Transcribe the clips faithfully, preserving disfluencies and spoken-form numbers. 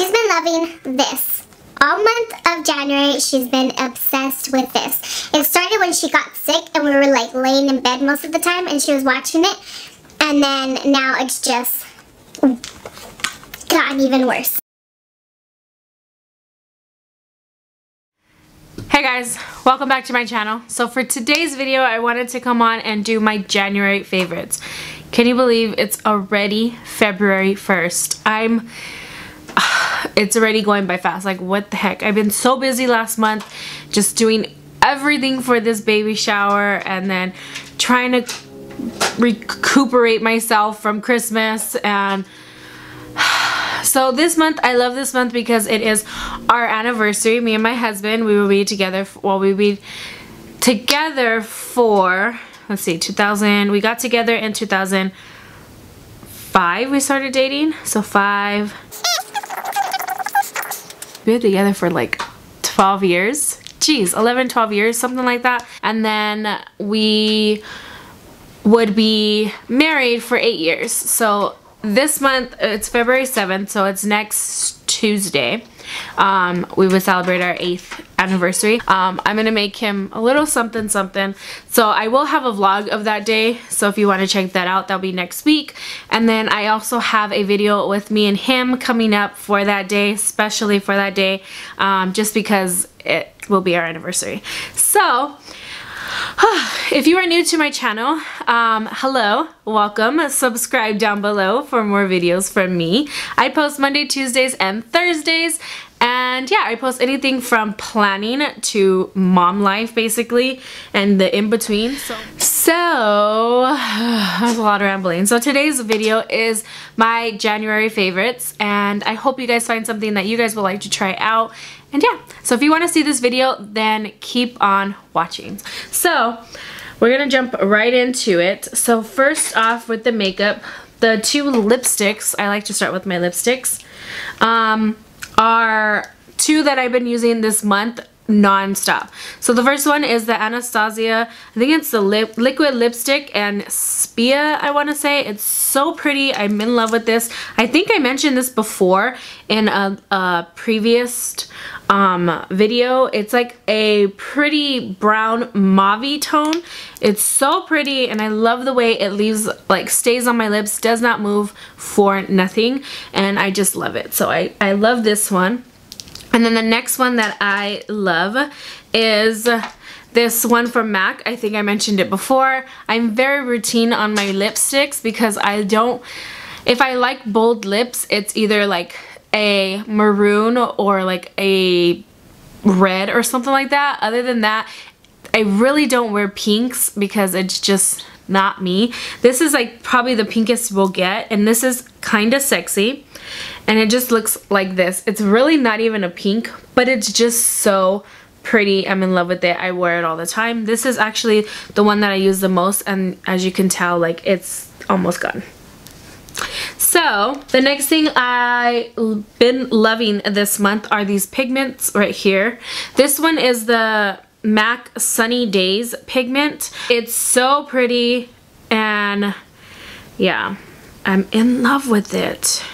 she's been loving this. All month of January, she's been obsessed with this. It started when she got sick and we were like laying in bed most of the time and she was watching it. And then now it's just gotten even worse. Hey guys, welcome back to my channel. So for today's video, I wanted to come on and do my January favorites. Can you believe it's already February first? I'm... It's already going by fast. Like, what the heck? I've been so busy last month just doing everything for this baby shower and then trying to recuperate myself from Christmas. And so this month, I love this month because it is our anniversary. Me and my husband, we will be together, well, we'll be together for, let's see, two thousand. We got together in two thousand five, we started dating. So five... We were together for like twelve years. Jeez, eleven, twelve years, something like that. And then we would be married for eight years. So this month, it's February seventh, so it's next Tuesday. Um, we would celebrate our eighth anniversary. Um, I'm gonna make him a little something something. So I will have a vlog of that day. So if you wanna check that out, that'll be next week. And then I also have a video with me and him coming up for that day, especially for that day, um, just because it will be our anniversary. So, if you are new to my channel, um, hello, welcome, subscribe down below for more videos from me. I post Monday, Tuesdays, and Thursdays, and yeah, I post anything from planning to mom life, basically, and the in-between. So, so that's a lot of rambling. So today's video is my January favorites, and I hope you guys find something that you guys would like to try out. And yeah, so if you want to see this video, then keep on watching. So we're gonna jump right into it. So first off with the makeup, the two lipsticks, I like to start with my lipsticks, um, are two that I've been using this month non-stop. So the first one is the Anastasia, I think it's the lip, liquid lipstick and Spia, I want to say. It's so pretty. I'm in love with this. I think I mentioned this before in a, a previous um, video. It's like a pretty brown mauve tone. It's so pretty and I love the way it leaves, like stays on my lips, does not move for nothing, and I just love it. So I, I love this one. And then the next one that I love is this one from MAC. I think I mentioned it before. I'm very routine on my lipsticks because I don't, if I like bold lips, it's either like a maroon or like a red or something like that. Other than that, I really don't wear pinks because it's just not me. This is like probably the pinkest we'll get, and this is kind of sexy. And it just looks like this. It's really not even a pink, but it's just so pretty. I'm in love with it. I wear it all the time. This is actually the one that I use the most, and as you can tell, like it's almost gone. So the next thing I've been loving this month are these pigments right here. This one is the MAC Sunny Days pigment. It's so pretty, and yeah, I'm in love with it.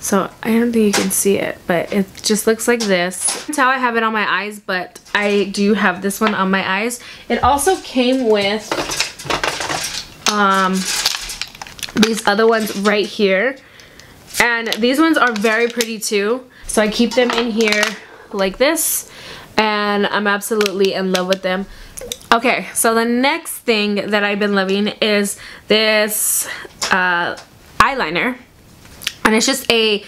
So I don't think you can see it, but it just looks like this. That's how I have it on my eyes, but I do have this one on my eyes. It also came with um, these other ones right here. And these ones are very pretty too. So I keep them in here like this, and I'm absolutely in love with them. Okay, so the next thing that I've been loving is this uh, eyeliner. And it's just a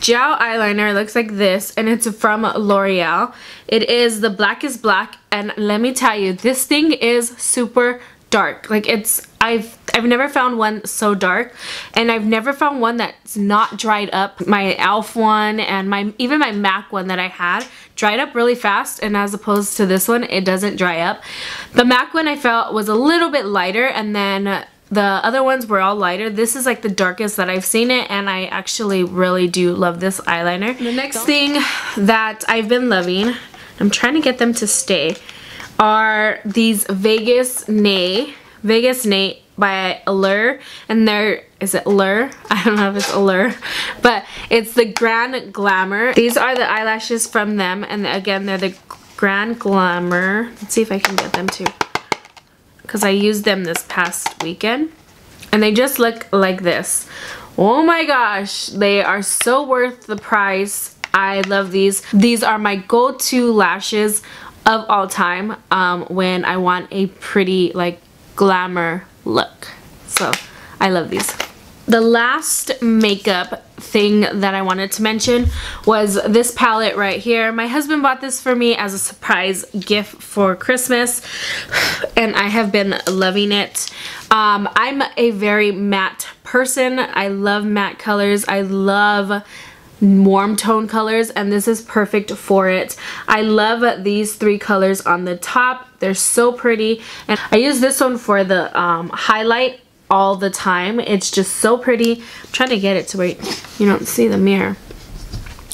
gel eyeliner. It looks like this, and it's from L'Oreal. It is the Blackest Black, and let me tell you, this thing is super dark. Like it's, I've I've never found one so dark, and I've never found one that's not dried up. My E L F one and my even my MAC one that I had dried up really fast, and as opposed to this one, it doesn't dry up. The MAC one I felt was a little bit lighter, and then the other ones were all lighter. This is like the darkest that I've seen it, and I actually really do love this eyeliner. The next thing that I've been loving, I'm trying to get them to stay, are these Vegas Nay, Vegas Nay by Allure, and there is it Allure? I don't know if it's Allure, but it's the Grand Glamour. These are the eyelashes from them, and again, they're the Grand Glamour. Let's see if I can get them too, because I used them this past weekend, and they just look like this. Oh my gosh, they are so worth the price. I love these. These are my go-to lashes of all time um, when I want a pretty, like, glamour look. So I love these. The last makeup thing that I wanted to mention was this palette right here. My husband bought this for me as a surprise gift for Christmas, and I have been loving it. Um, I'm a very matte person. I love matte colors. I love warm tone colors, and this is perfect for it. I love these three colors on the top. They're so pretty, and I use this one for the um, highlight all the time. It's just so pretty. I'm trying to get it to where you don't see the mirror.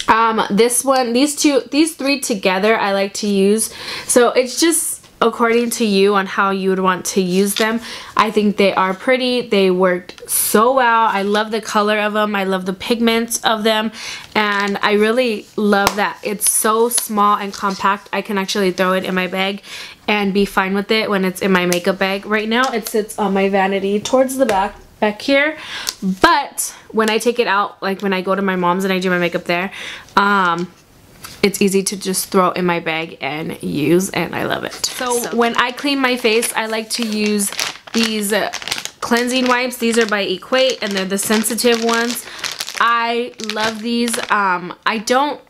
Um, this one, these two, these three together I like to use, so it's just according to you on how you would want to use them. I think they are pretty. They worked so well. I love the color of them. I love the pigments of them, and I really love that it's so small and compact. I can actually throw it in my bag and be fine with it when it's in my makeup bag. Right now it sits on my vanity towards the back back here, but when I take it out, like when I go to my mom's and I do my makeup there, um it's easy to just throw in my bag and use, and I love it. So, so when I clean my face, I like to use these uh, cleansing wipes. These are by Equate, and they're the sensitive ones. I love these. Um, I don't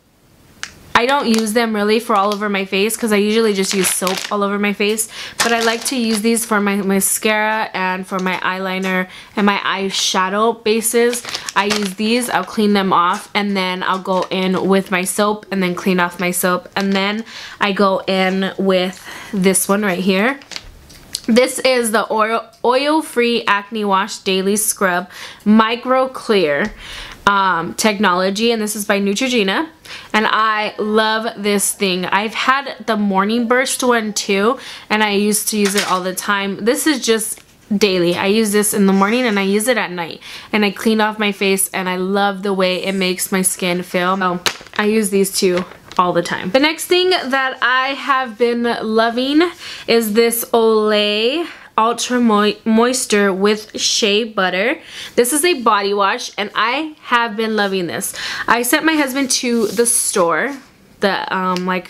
I don't use them really for all over my face, because I usually just use soap all over my face, but I like to use these for my mascara and for my eyeliner and my eyeshadow bases. I use these, I'll clean them off, and then I'll go in with my soap and then clean off my soap, and then I go in with this one right here. This is the oil oil-free acne wash daily scrub micro clear um, technology, and this is by Neutrogena. And I love this thing. I've had the morning burst one too, and I used to use it all the time. This is just daily. I use this in the morning and I use it at night, and I clean off my face, and I love the way it makes my skin feel. So I use these two all the time. The next thing that I have been loving is this Olay Ultra Moi Moisture with Shea Butter. This is a body wash, and I have been loving this. I sent my husband to the store, the um like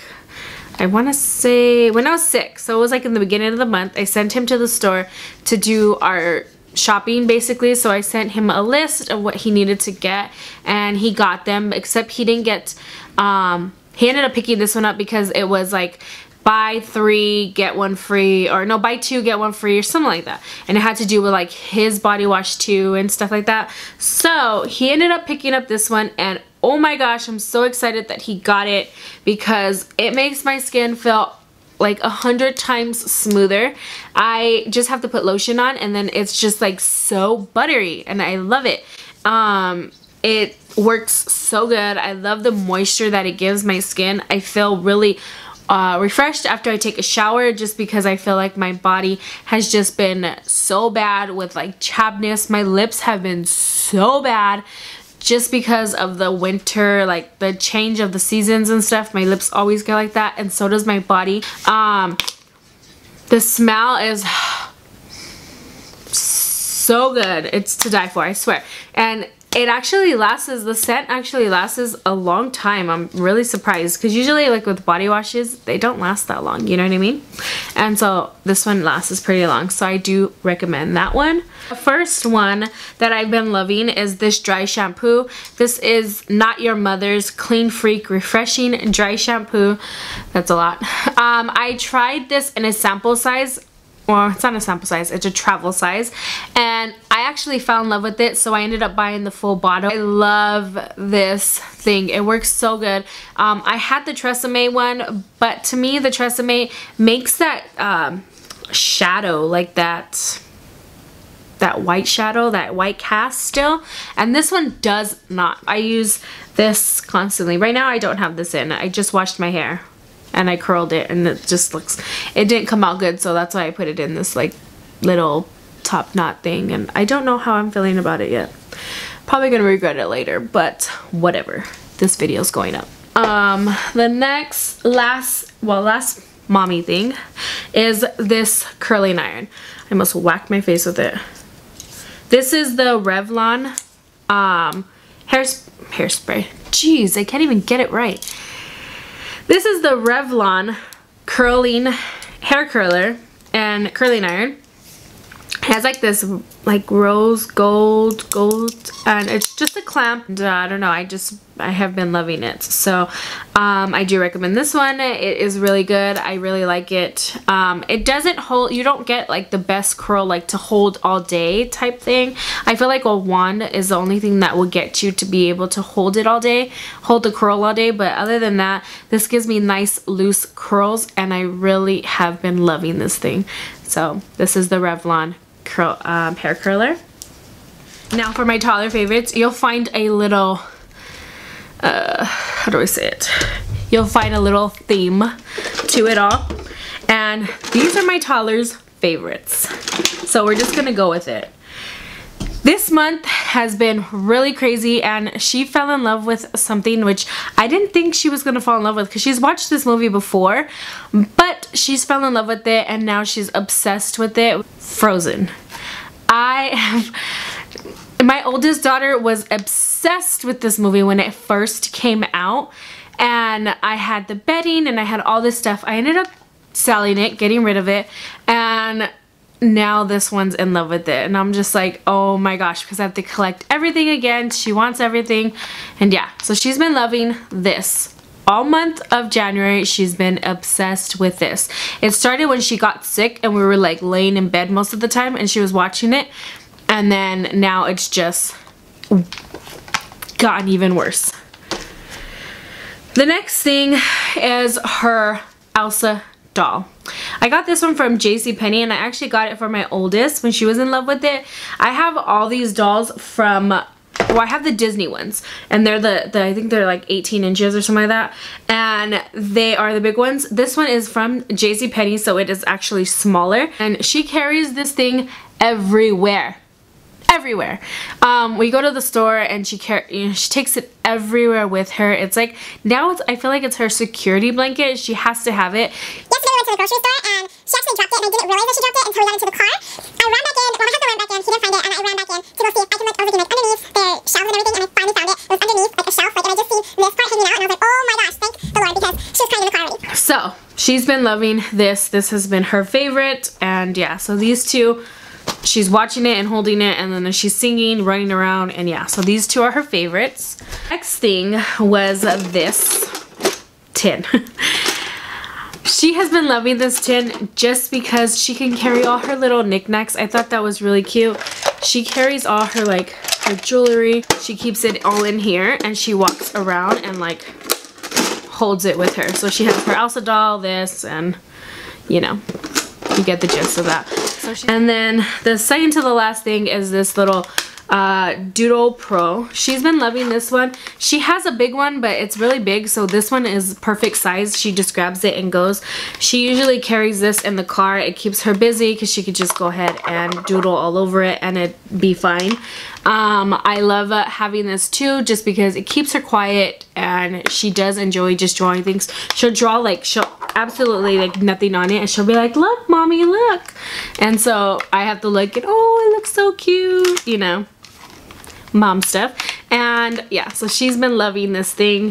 I want to say when I was sick, so it was like in the beginning of the month. I sent him to the store to do our shopping basically, so I sent him a list of what he needed to get, and he got them, except he didn't get um he ended up picking this one up because it was like buy three get one free, or no, buy two get one free or something like that, and it had to do with like his body wash too and stuff like that. So he ended up picking up this one, and oh my gosh, I'm so excited that he got it, because it makes my skin feel like a hundred times smoother. I just have to put lotion on, and then it's just like so buttery, and I love it. Um, it works so good. I love the moisture that it gives my skin. I feel really Uh, refreshed after I take a shower, just because I feel like my body has just been so bad with like chappedness. My lips have been so bad just because of the winter, like the change of the seasons and stuff. My lips always get like that, and so does my body. Um, the smell is so good. It's to die for, I swear. And it actually lasts, the scent actually lasts a long time. I'm really surprised, because usually like with body washes, they don't last that long, you know what I mean? And so this one lasts pretty long, so I do recommend that one. The first one that I've been loving is this dry shampoo. This is Not Your Mother's Clean Freak Refreshing Dry Shampoo. That's a lot. Um, I tried this in a sample size. Well, it's not a sample size, it's a travel size, and I actually fell in love with it, so I ended up buying the full bottle. I love this thing. It works so good. Um, I had the Tresemme one, but to me the Tresemme makes that um, shadow, like that that white shadow, that white cast still, and this one does not. I use this constantly. Right now I don't have this in. I just washed my hair and I curled it, and it just looks, it didn't come out good, so that's why I put it in this like little top knot thing, and I don't know how I'm feeling about it yet. Probably gonna regret it later, but whatever. This video is going up. Um, the next, last, well, last mommy thing is this curling iron. I must whack my face with it. This is the Revlon um, hair hairspray. Jeez, I can't even get it right. This is the Revlon curling hair curler and curling iron. It has like this like rose gold gold and it's just a clamp, and uh, I don't know, I just I have been loving it, so um, I do recommend this one. It is really good. I really like it. Um, it doesn't hold, you don't get like the best curl like to hold all day type thing. I feel like a wand is the only thing that will get you to be able to hold it all day, hold the curl all day, but other than that, this gives me nice loose curls, and I really have been loving this thing. So this is the Revlon curl um, hair curler. Now for my toddler favorites, you'll find a little uh, how do I say it you'll find a little theme to it all, and these are my toddler's favorites, so we're just gonna go with it. This month has been really crazy, and she fell in love with something which I didn't think she was gonna fall in love with, because she's watched this movie before, but she's fell in love with it and now she's obsessed with it. Frozen. I have, my oldest daughter was obsessed with this movie when it first came out, and I had the bedding and I had all this stuff. I ended up selling it, getting rid of it, and now this one's in love with it, and I'm just like, oh my gosh, because I have to collect everything again. She wants everything, and yeah, so she's been loving this all month of January. She's been obsessed with this. It started when she got sick and we were like laying in bed most of the time and she was watching it, and then now it's just gotten even worse. The next thing is her Elsa doll. I got this one from J C Penney, and I actually got it for my oldest when she was in love with it. I have all these dolls from, well, I have the Disney ones, and they're the, the I think they're like eighteen inches or something like that, and they are the big ones. This one is from J C Penney, so it is actually smaller, and she carries this thing everywhere. Everywhere. Um, we go to the store and she car you know, she takes it everywhere with her. It's like, now it's, I feel like it's her security blanket. She has to have it. Yesterday we went to the grocery store and she actually dropped it, and I didn't realize that she dropped it until we got into the car. I ran back in, well my husband ran back in, he didn't find it, and I ran back in to go see if I can look over to like underneath their shelves and everything, and I finally found it. It was underneath like a shelf, like, and I just see this part hanging out, and I was like, oh my gosh, thank the Lord, because she was crying in the car already. So, she's been loving this. This has been her favorite, and yeah, so these two, she's watching it and holding it, and then she's singing, running around, and yeah, so these two are her favorites. Next thing was this tin. She has been loving this tin just because she can carry all her little knickknacks. I thought that was really cute. She carries all her like her jewelry. She keeps it all in here, and she walks around and like holds it with her. So she has her Elsa doll, this, and you know, you get the gist of that. And then the second to the last thing is this little uh, Doodle Pro. She's been loving this one. She has a big one, but it's really big, so this one is perfect size. She just grabs it and goes. She usually carries this in the car. It keeps her busy because she could just go ahead and doodle all over it and it'd be fine. Um, I love uh, having this too, just because it keeps her quiet, and she does enjoy just drawing things. She'll draw like, she'll absolutely like nothing on it, and she'll be like, look mommy, look, and so I have to look, and oh, it looks so cute, you know, mom stuff. And yeah, so she's been loving this thing.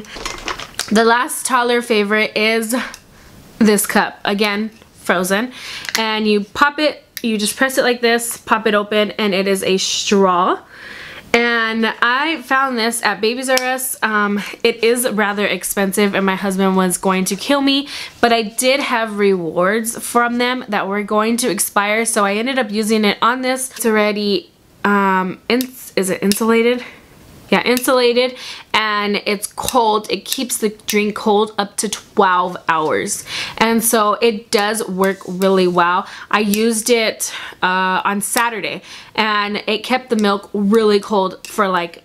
The last toddler favorite is this cup, again Frozen, and you pop it, you just press it like this, pop it open, and it is a straw. And I found this at Babies R Us. Um, it is rather expensive, and my husband was going to kill me, but I did have rewards from them that were going to expire, so I ended up using it on this. It's already, um, ins is it insulated? Yeah, insulated, and it's cold. It keeps the drink cold up to twelve hours, and so it does work really well. I used it uh, on Saturday, and it kept the milk really cold for like,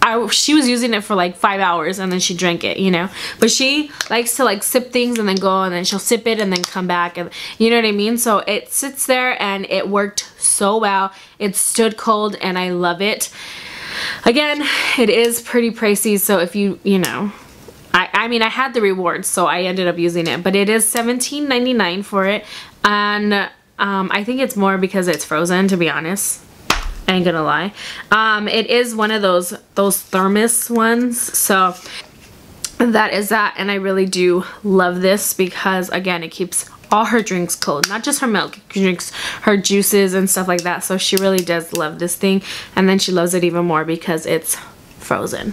I, she was using it for like five hours, and then she drank it, you know, but she likes to like sip things and then go, and then she'll sip it and then come back, and you know what I mean, so it sits there, and it worked so so well. It stood cold and I love it. Again, it is pretty pricey, so if you, you know, I, I mean, I had the rewards, so I ended up using it, but it is seventeen ninety-nine for it, and um, I think it's more because it's Frozen, to be honest. I ain't gonna lie. Um, it is one of those, those thermos ones, so that is that, and I really do love this because, again, it keeps all her drinks cold, not just her milk. She drinks her juices and stuff like that, so she really does love this thing, and then she loves it even more because it's Frozen.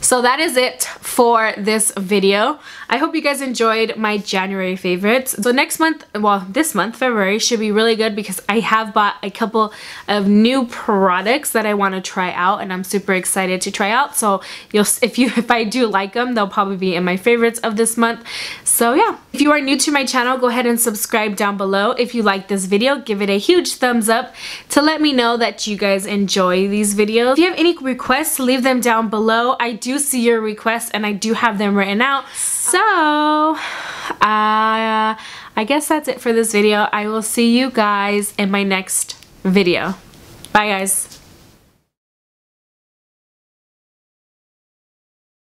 So that is it for this video. I hope you guys enjoyed my January favorites. So next month, well, this month, February, should be really good because I have bought a couple of new products that I want to try out, and I'm super excited to try out. So you'll, if you, if I do like them, they'll probably be in my favorites of this month. So yeah, if you are new to my channel, go ahead and subscribe down below. If you like this video, give it a huge thumbs up to let me know that you guys enjoy these videos. If you have any requests, leave them down down below. I do see your requests and I do have them written out. So uh, I guess that's it for this video. I will see you guys in my next video. Bye guys.